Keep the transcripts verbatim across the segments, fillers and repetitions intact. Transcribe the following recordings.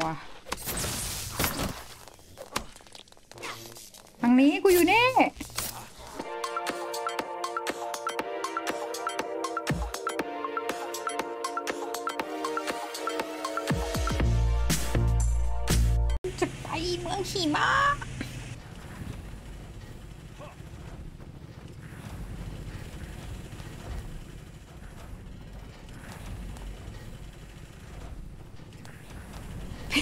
ว้าทางนี้กูอยู่นี่จะไปเมืองหิมะ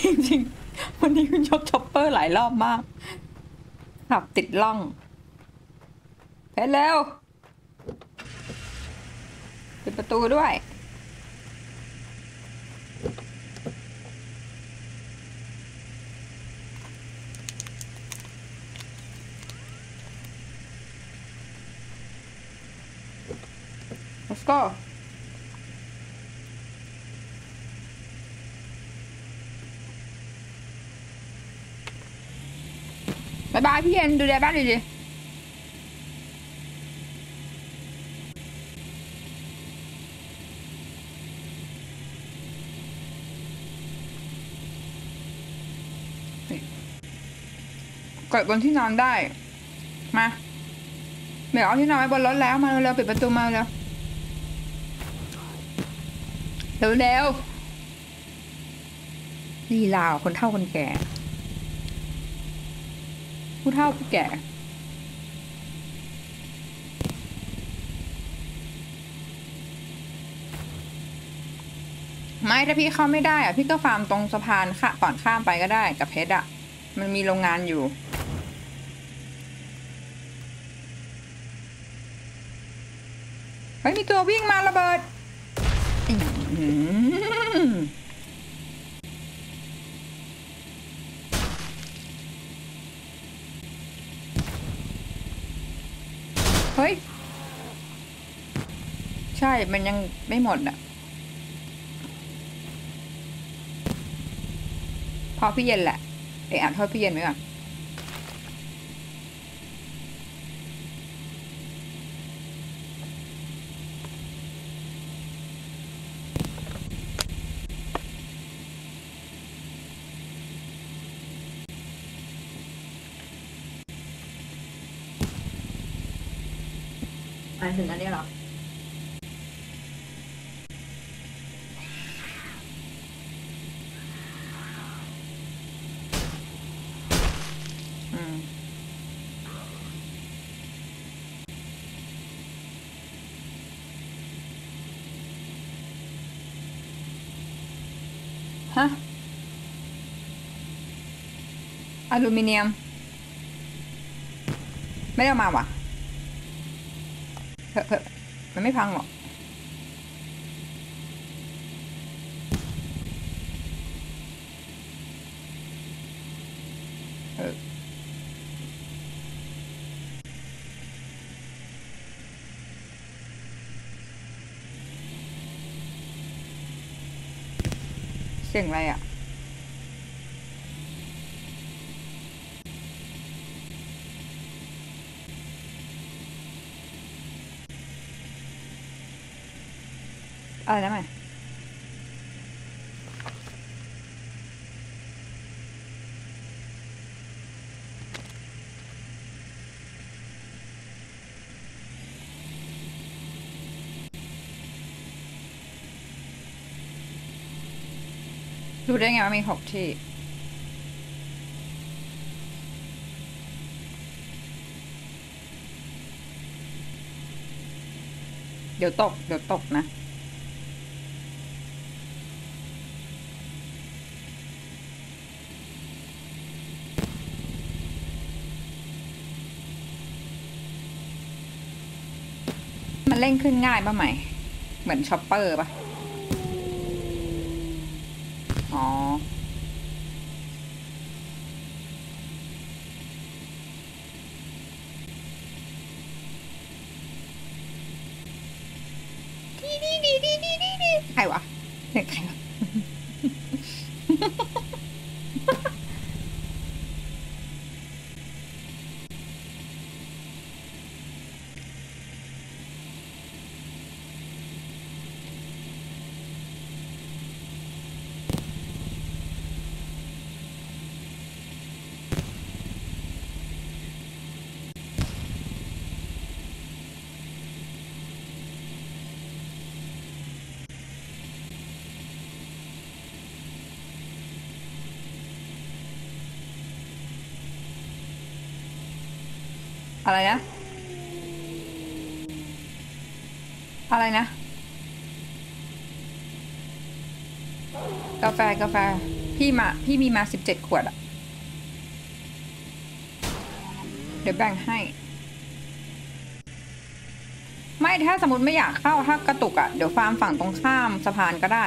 จริงๆวันนี้คุณยกช็อปเปอร์หลายรอบมากขับติดล่องเพชรแล้วปิดประตูด้วยLet's goบายบายพี่เอ็นดูแลบ้านดีๆกดบนที่นอนได้มาเดี๋ยวเอาที่นอนไว้บนรถแล้วมาเร็วๆปิดประตูมาแล้วเร็วๆลีลาคนเฒ่าคนแก่ผู้เฒ่าผู้แก่ไม่ถ้าพี่เข้าไม่ได้อะพี่ก็ฟาร์มตรงสะพานค่ะก่อนข้ามไปก็ได้กับเพชรอะมันมีโรงงานอยู่เฮ้ยมีตัววิ่งมาระเบิดเฮ้ยใช่มันยังไม่หมดอ่ะพอพี่เย็นแหละเอออ่ะทอดพี่เย็นไหมก่อนหมายถึงอันนี้หรออืมฮะอลูมิเนียมไม่ได้มาว่ะเผลอๆมันไม่พังหรอกเออเสียงอะไรอ่ะอะไรนะแม่รู้ได้ไงว่ามีหกที่เดี๋ยวตกเดี๋ยวตกนะเร่งขึ้นง่ายป่ะไหมเหมือนช็อปเปอร์ป่ะอ๋อดีดีดีดีดีดีใครวะเด็กใครวะ อะไรนะอะไรนะกาแฟกาแฟพี่มาพี่มีมาสิบเจ็ดขวดอะเดี๋ยวแบ่งให้ไม่ถ้าสมมติไม่อยากเข้าถ้ากระตุกอะเดี๋ยวฟาร์มฝั่งตรงข้ามสะพานก็ได้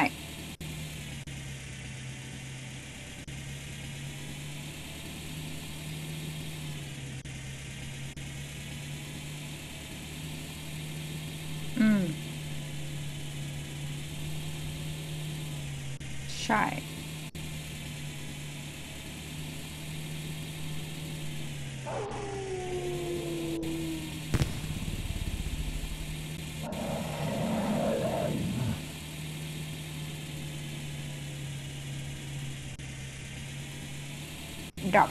ใช่ดรอปให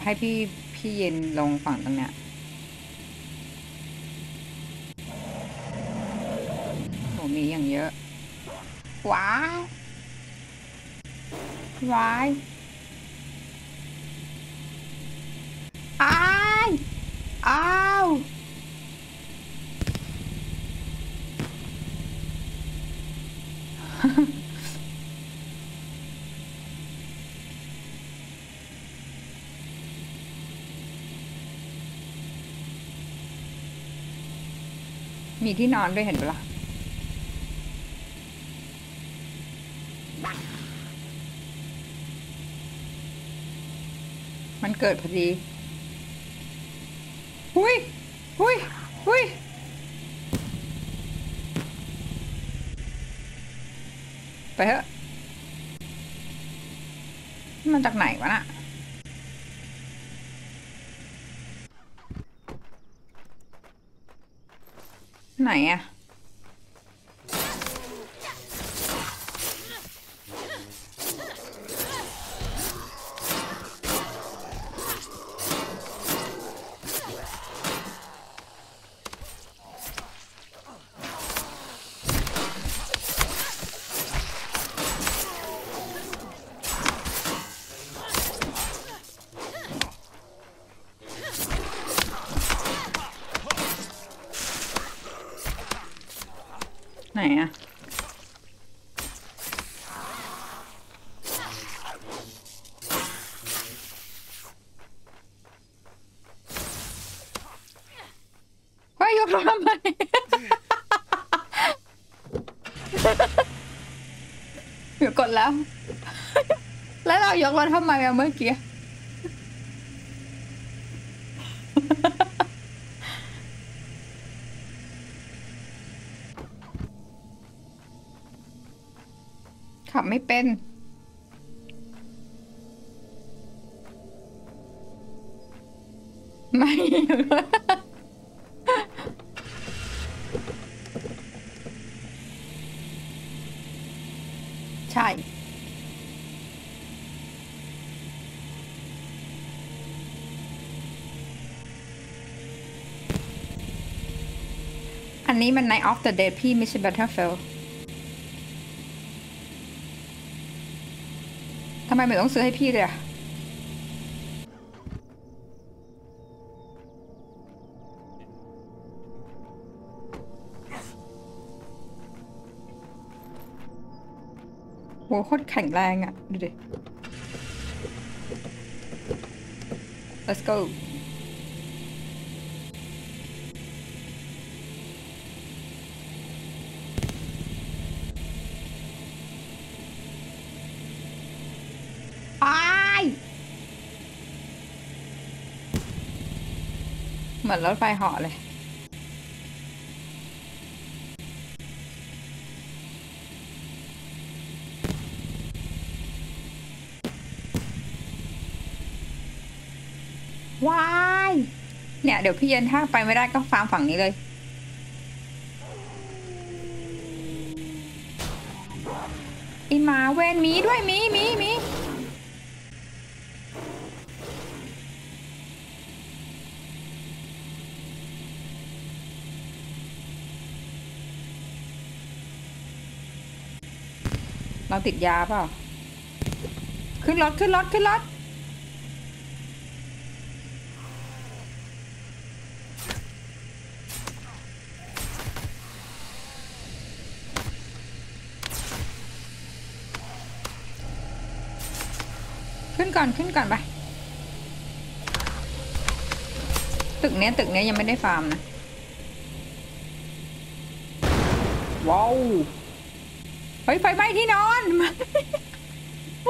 ้พี่พี่เย็นลงฝั่งตรงเนี้ยโหมีอย่างเยอะว้าวว้ายอ้ายอ้าวมีที่นอนด้วยเห็นปะล่ะมันเกิดพอดีหุยหุยหุยไปเถอะมันจากไหนวะน่ะไหนอะไหนอะเฮ้ยยกทำไมหยุดกดแล้วแล้วเรายกเราทำไมอะเมื่อกี้ขับไม่เป็นไม่ ใช่อันนี้มัน Night of the Dead พี่ไม่ใช่ Battlefieldทำไมไม่ต้องซื้อให้พี่เลยอะโหโคตรแข็งแรงอะดูดิ let's goเหมือนรถไฟเหาะเลยว้ายเนี่ยเดี๋ยวพี่เย็นถ้าไปไม่ได้ก็ฟาร์มฝั่งนี้เลยอีหมาเวนมีด้วยมีมีมีเราติดยาเปล่าขึ้นรถขึ้นรถขึ้นรถ ขึ้นก่อนขึ้นก่อนไปตึกเนี้ยตึกเนี้ยยังไม่ได้ฟาร์มนะว้าวไฟไฟไหม้ที่นอนซ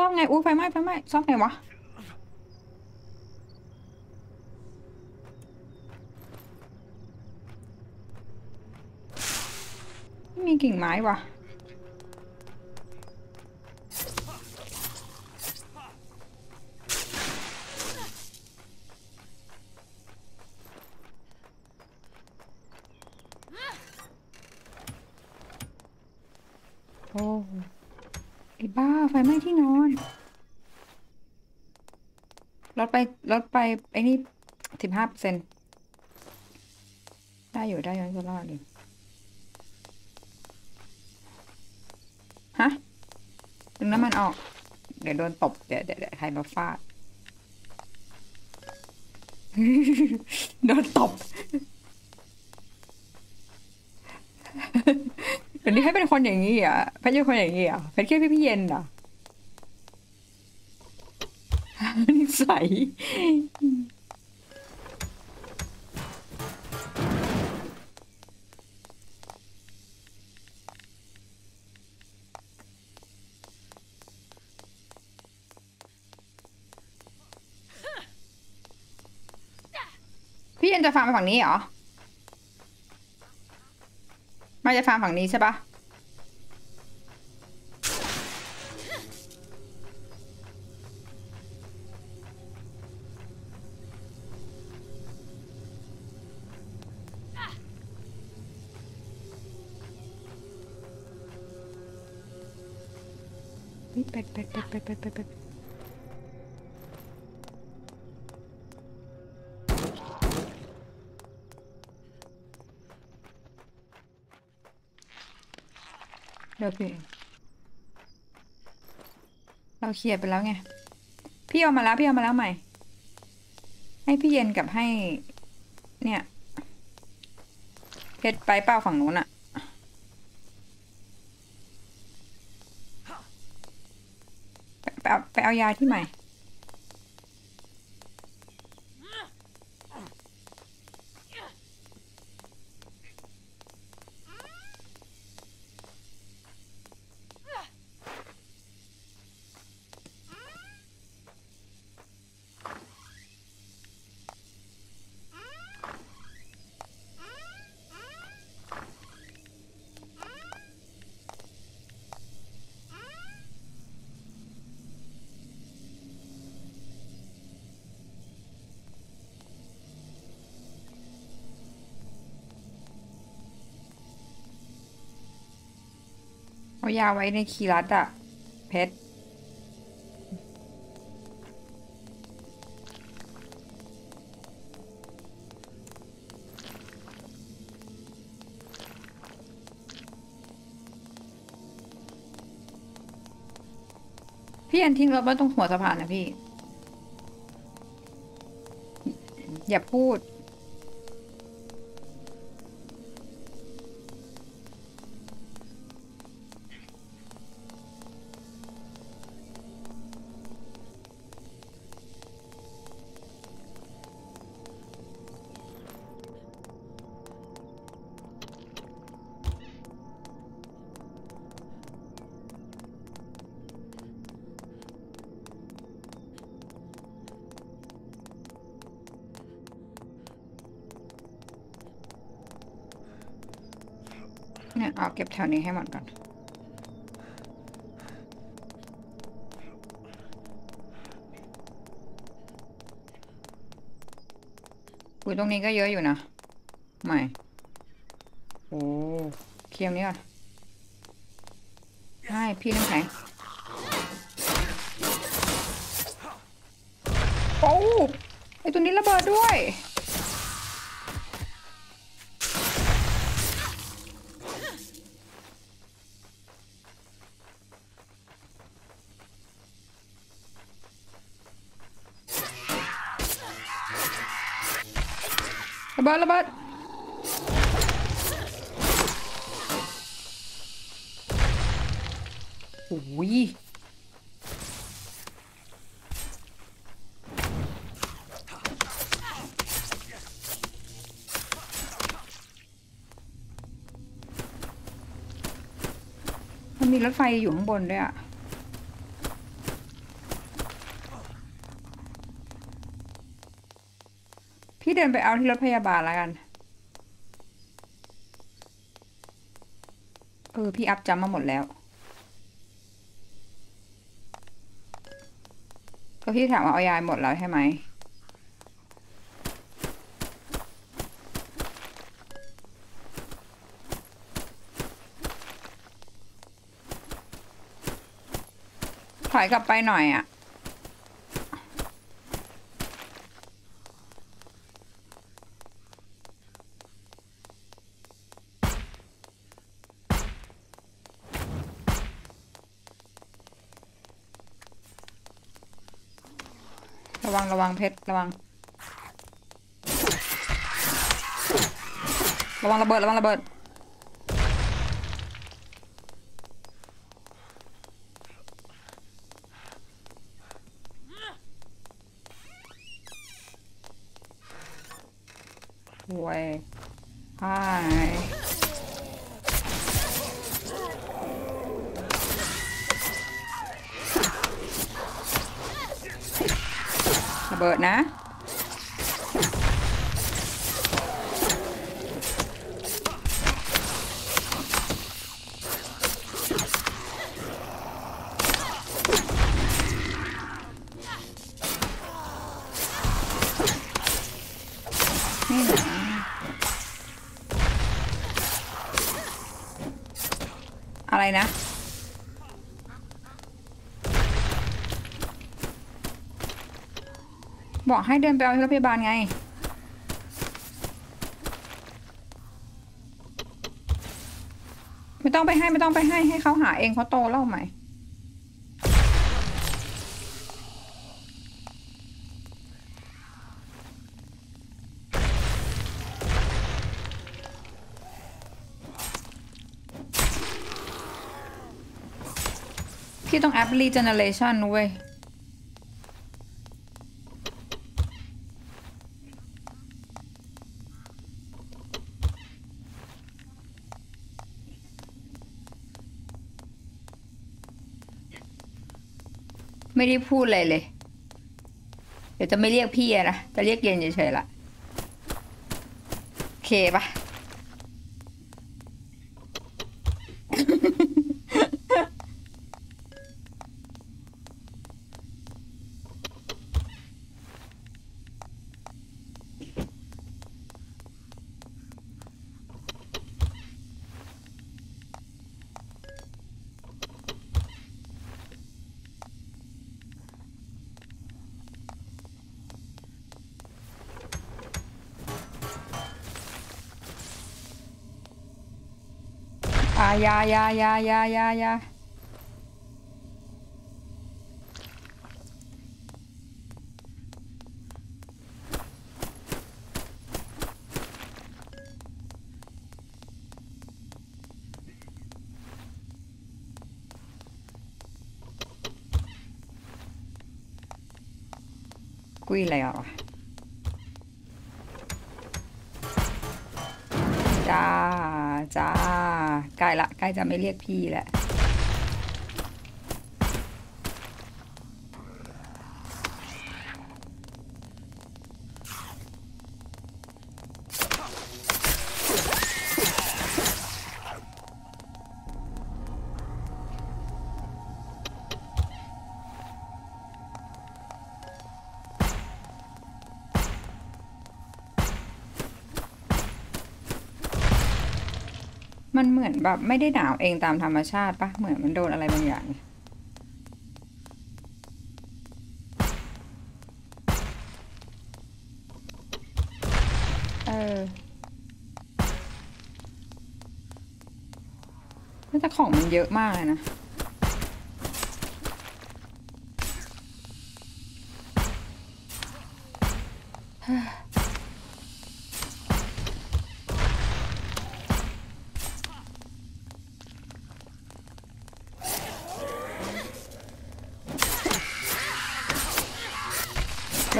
่อมไงอู้ไฟไหม้ไฟไหม้ซ่อมไงวะมีกิ่งไม้วะโอ้ไอ้บ้าไฟไหม้ที่นอนลดไปลดไปไอ้นี่สิบห้าเปอร์เซ็นต์ได้อยู่ได้ย้อนก็รอดดิฮะดึงน้ำมันออกเดี๋ยวโดนตบเดี๋ยวเดี๋ยวใครมาฟาดโดนตบเดี๋ยวนี้ให้เป็นคนอย่างนี้อ่ะเพชรเป็นคนอย่างนี้อ่ะเพชรแค่พี่พี่เย็นอ่ะนิสัยพี่เย็นจะฟาร์มไปฝั่งนี้เหรอไม่จะฟาร์มฝั่งนี้ใช่ปะนี่เป็ดเป็ดเป็ดเป็ดเป็ดเป็ดเราเคลียร์ไปแล้วไงพี่เอามาแล้วพี่เอามาแล้วใหม่ให้พี่เย็นกับให้เนี่ยเพชรไปเป้าฝั่งนู้นอะไปเอาไปเอายาที่ใหม่เอายาไว้ในคีรัตอะเพชรพี่อันทิ้งรถไว้ตรงหัวสะพานนะพี่อย่าพูดเนี่ยเอาเก็บแถวนี้ให้หมดก่อนปุ๋ยตรงนี้ก็เยอะอยู่นะใหม่โอ้เคียมนี้ก่อนให้พี่น้ำแข็งโอ้ไอตัวนี้ระเบิดด้วย ระเบิดระเบิดโอ้ยมันมีรถไฟอยู่ข้างบนด้วยอ่ะพี่เดินไปเอาที่รถพยาบาลแล้วกันเออพี่อัพจำมาหมดแล้วก็พี่ถามว่าเอายายหมดแล้วใช่ไหมถอยกลับไปหน่อยอ่ะระวังระวังเพชรระวังระวังระเบิดระวังระเบิดโว้ยไอ้ระเบิดนะอะไรนะบอกให้เดินไปเอาที่โรงพยาบาลไงไม่ต้องไปให้ไม่ต้องไปให้ให้เขาหาเองเขาโตเล่าไหมพี่ต้องแอปรีเจเนเรชั่นเว้ยไม่ได้พูดอะไรเลยเดี๋ยวจะไม่เรียกพี่นะจะเรียกเย็นเฉยๆละโอเคปะ ยายายายายายากุยเลยอ่ะจ้าจ้าใกล้ละใกล้จะไม่เรียกพี่แล้วมันเหมือนแบบไม่ได้หนาวเองตามธรรมชาติปะเหมือนมันโดนอะไรบางอย่างเออแต่ของมันเยอะมากเลยนะ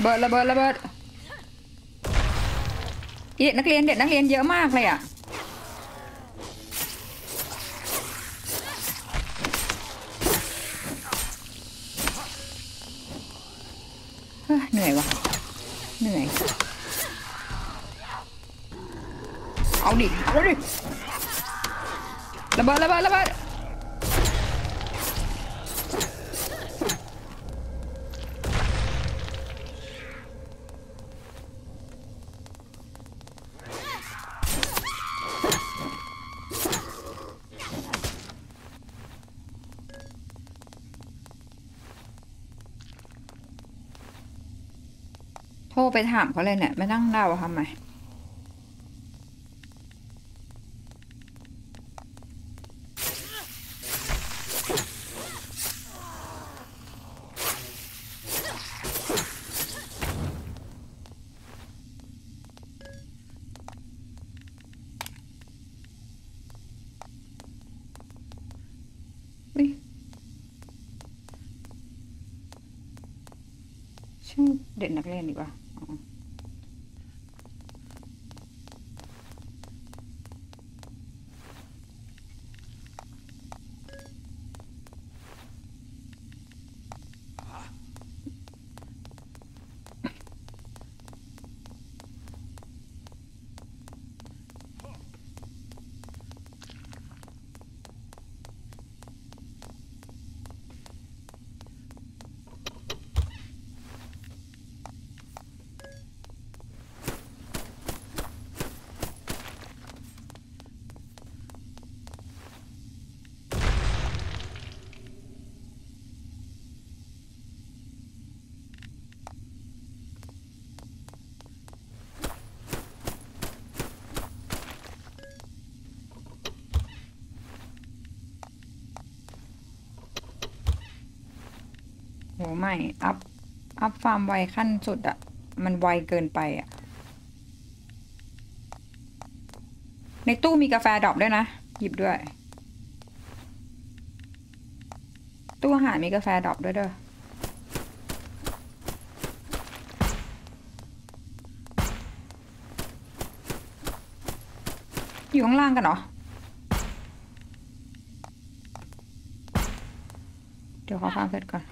ระเบิดระเบิดระเบิดเด็กนักเรียนเด็กนักเรียนเยอะมากเลยอ่ะเหนื่อยวะเหนื่อยเอาดิเอาดิระเบิดระเบิดระเบิดไปถามเขาเลยเนี่ยไม่นั่งเล่าทำไมช่างเด็กนักเรียนดีกว่าโหไม่อัพอัพฟาร์มไวขั้นสุดอ่ะมันไวเกินไปอ่ะในตู้มีกาแฟดรอปด้วยนะหยิบด้วยตู้อาหารมีกาแฟดรอปด้วยเด้ออยู่ข้างล่างกันเหรอเดี๋ยวขอฟาร์มเสร็จก่อน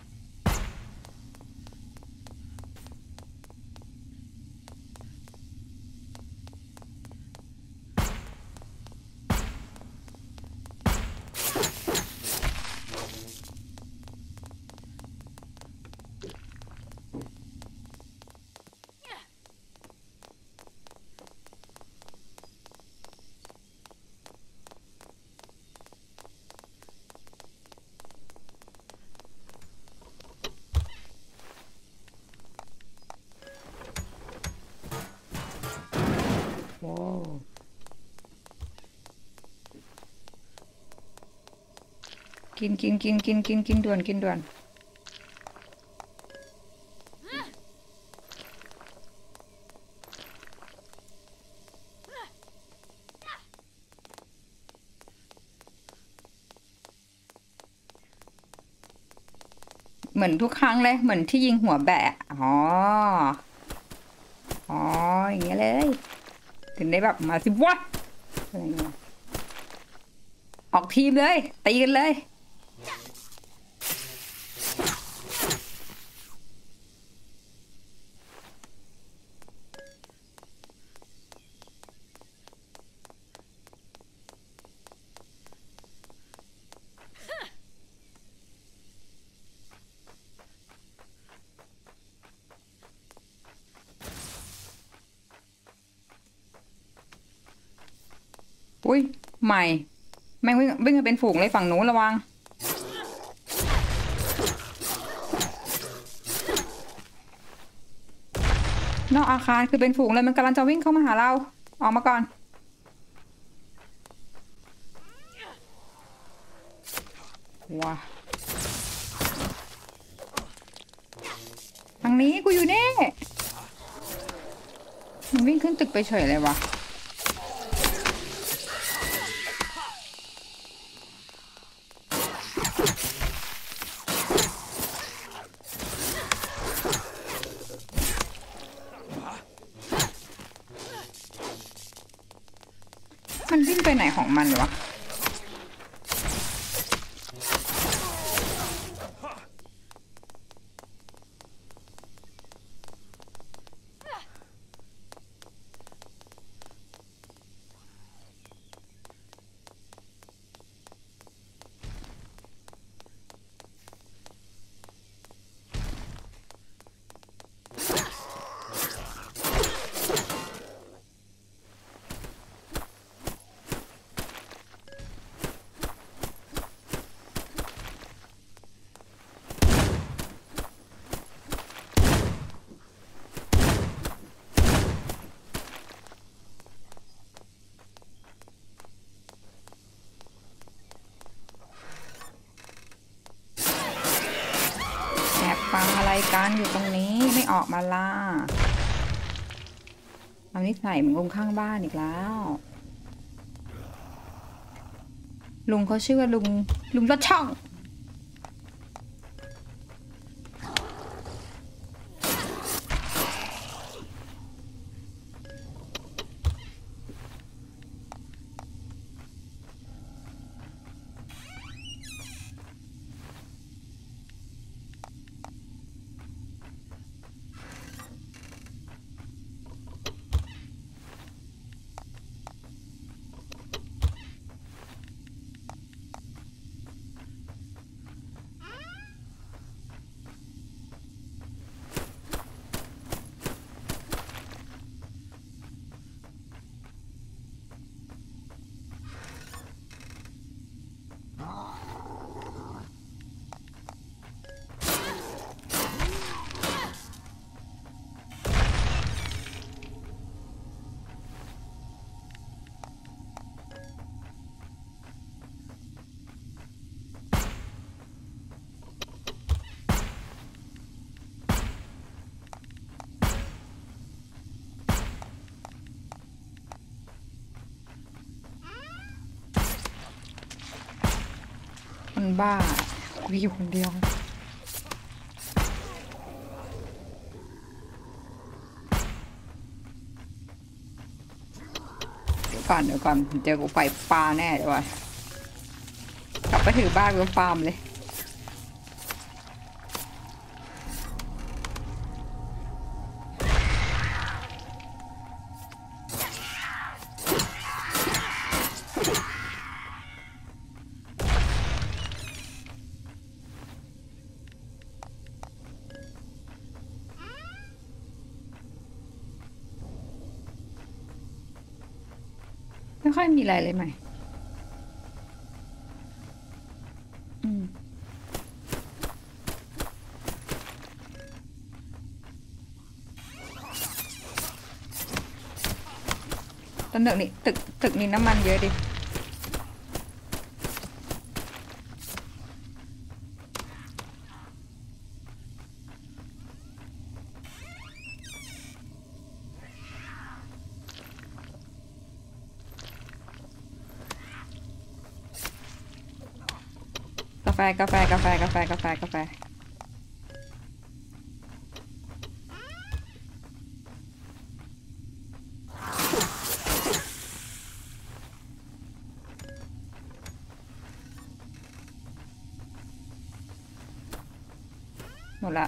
กินกินกินกินกินกินด่วนกินด่วนเหมือนทุกครั้งเลยเหมือนที่ยิงหัวแบะอ๋ออ๋ออย่างเงี้ยเลยถึงได้แบบมาสิวะอะไรเงี้ยออกทีมเลยตีกันเลยอุ้ยใหม่แม่งวิ่งวิ่งเป็นฝูงเลยฝั่งหนูระวังนอกอาคารคือเป็นฝูงเลยมันกำลังจะวิ่งเข้ามาหาเราออกมาก่อนว้าทางนี้กูอยู่นี่มันวิ่งขึ้นตึกไปเฉยเลยวะ มันวิ่งไปไหนของมันวะการอยู่ตรงนี้ไม่ออกมาล่ะเอานิสัยเหมือนลุงข้างบ้านอีกแล้วลุงเขาชื่อว่าลุงลุงลอดช่องบ้าคุยอยู่คนเดียวเดี๋ยวก่อนเดี๋ยวก่อนเจอกูไฟฟ้าแน่เดี๋ยวว่ะกลับไปถือบ้านกูฟาร์มเลยไม่ค่อยมีอะไรเลยไหมตอนเด็กนี่ตึกตึกนี่น้ำมันเยอะดิกาแฟกาแฟกาแฟกาแฟกาแฟกาแฟหมดละ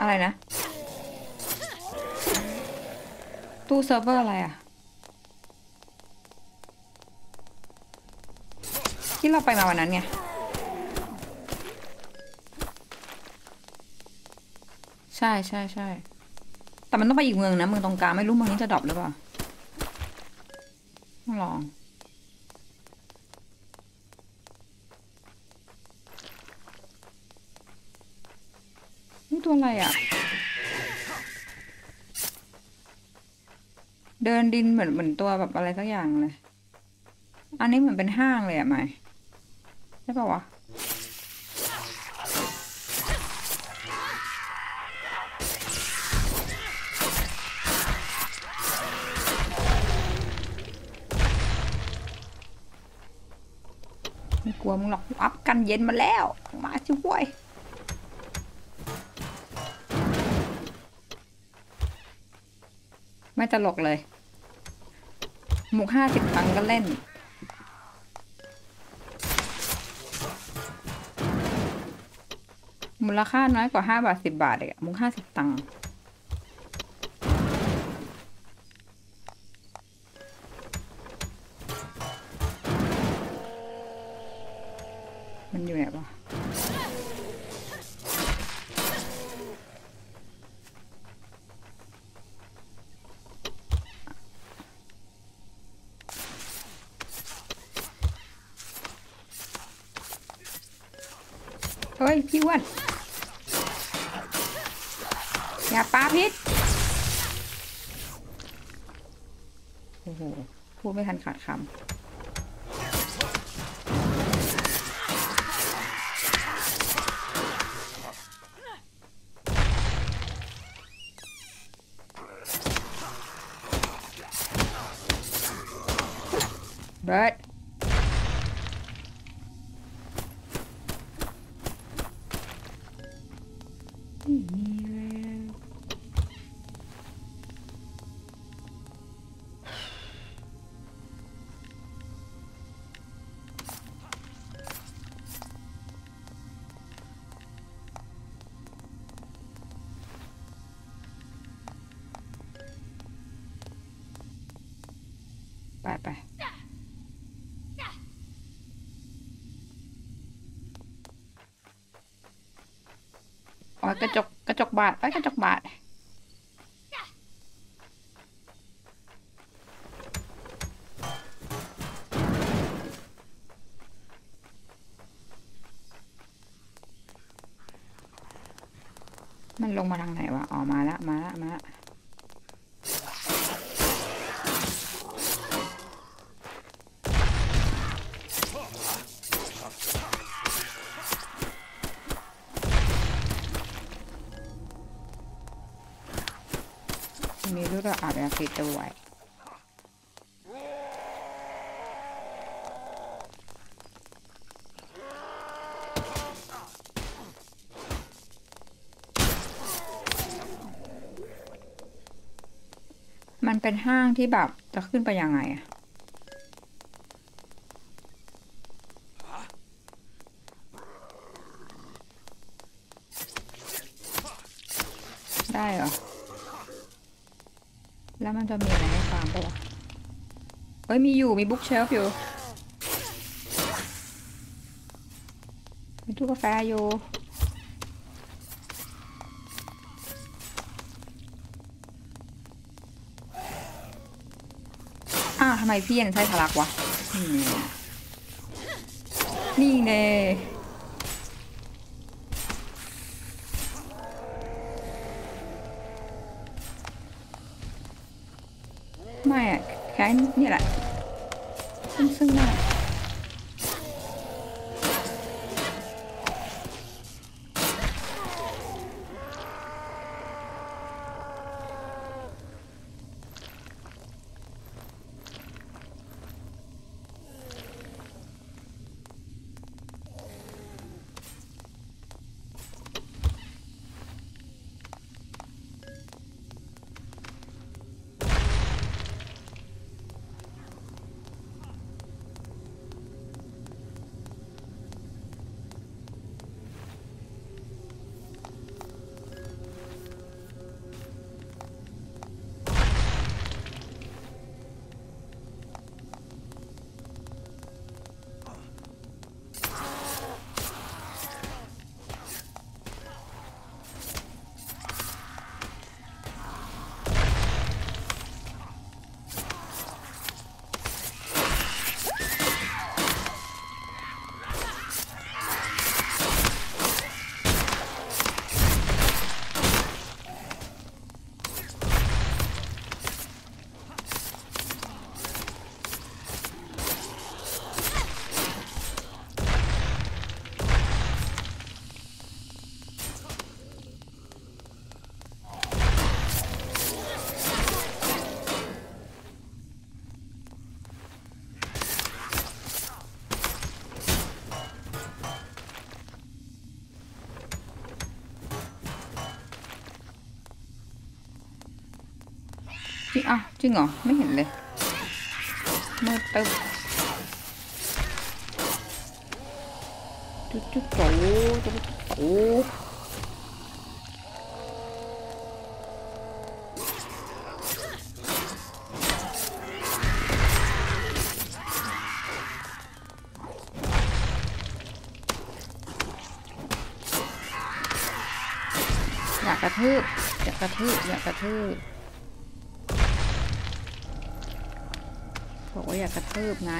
อะไรนะตู้เซิร์ฟเวอร์อะไรอ่ะที่เราไปมาวันนั้นไงใช่ใช่ใช่แต่มันต้องไปอีกเมืองนะเมืองตรงกลางไม่รู้เมืองนี้จะดรอปหรือเปล่าต้องลองนี่ตัวอะไรอ่ะเดินดินเหมือนเหมือนตัวแบบอะไรสักอย่างเลยอันนี้เหมือนเป็นห้างเลยอะไหมใช่ป่าววะไม่กลัวมึงหรอกอัพกันเย็นมาแล้วมาช่วย ไม่ตลกเลยหมุกห้าสิบครั้งก็เล่นมูลค่าน้อยกว่าห้าบาทสิบบาทเองมุกห้าสิบตังค์มันอยู่ไหนวะเฮ้ยพี่อ้วนอย่าปาพิษโอ้โหพูดไม่ทันขาดคำเบิร์ดไปไปอ๋อกระจกกระจกบาทไอ้กระจกบาทมันลงมาทางไหนวะอ๋อมาละมาละมาละมีรูดอาบยาสีตัวไว้มันเป็นห้างที่แบบจะขึ้นไปยังไงอะได้เหรอแล้วมันจะมีอะไรให้ฟังปะวะเอ้ยมีอยู่มีบุ๊กเชลฟ์อยู่มีตู้กาแฟอยู่อ้าวทำไมพี่ยังใช้ทะลักวะนี่เน่ไม่อะแค่นี่แหละซึ่งซึ่งหน้า อ้าวจริงเหรอไม่เห็นเลยมืดตึ๊บจุ๊บจุ๊บโต้จุ๊บจุ๊บโต้อยากกระทืบอยากกระทืบอยากกระทืบบอกว่าอยากกระทืบไง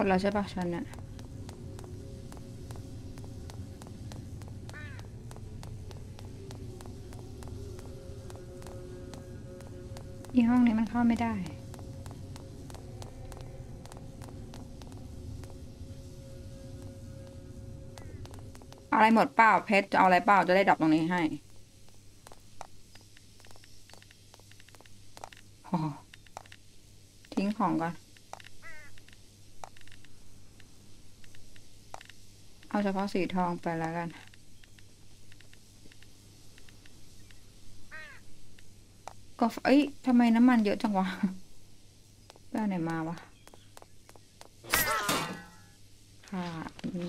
หมดแล้วใช่ปะฉันเนี่ยอีห้องนี้มันเข้าไม่ได้อะไรหมดเปล่าเพชรจะเอาอะไรเปล่าจะได้ดับตรงนี้ให้โอ้ทิ้งของก่อนเอาเฉพาะสีทองไปแล้วกันก็เอ้ยทำไมน้ำมันเยอะจังวะไปเอาไหนมาวะค่ะนี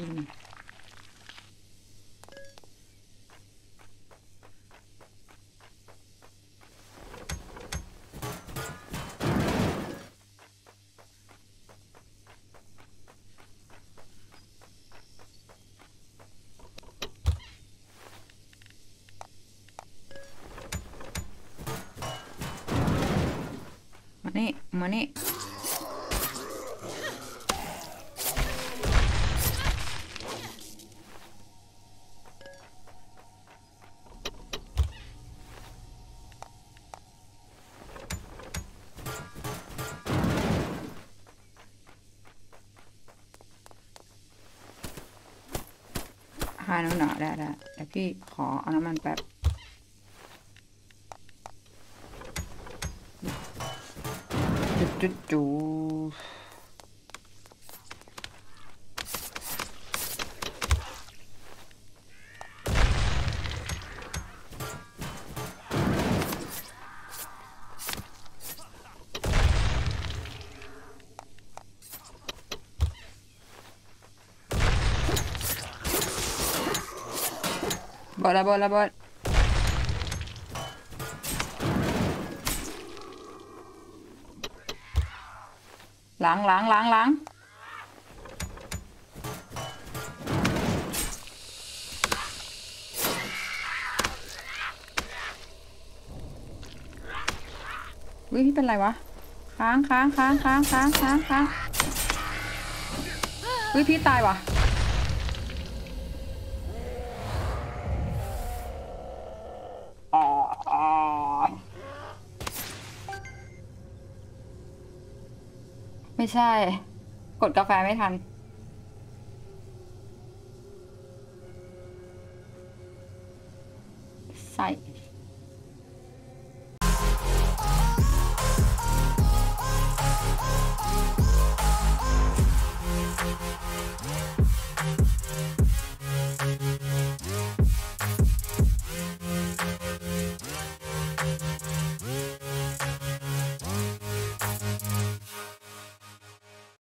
่นี่มานี่หาหนูหน่อยได้ได้แต่พี่ขอเอาน้ำมันแป๊บจุ๊จุ๊บอลละบอลละบอลล้างล้างล้างล้างวิ่งเป็นไรวะค้างค้างค้างค้างค้างค้างค้างวิ่งพี่ตายวะไม่ใช่กดกาแฟไม่ทันใส่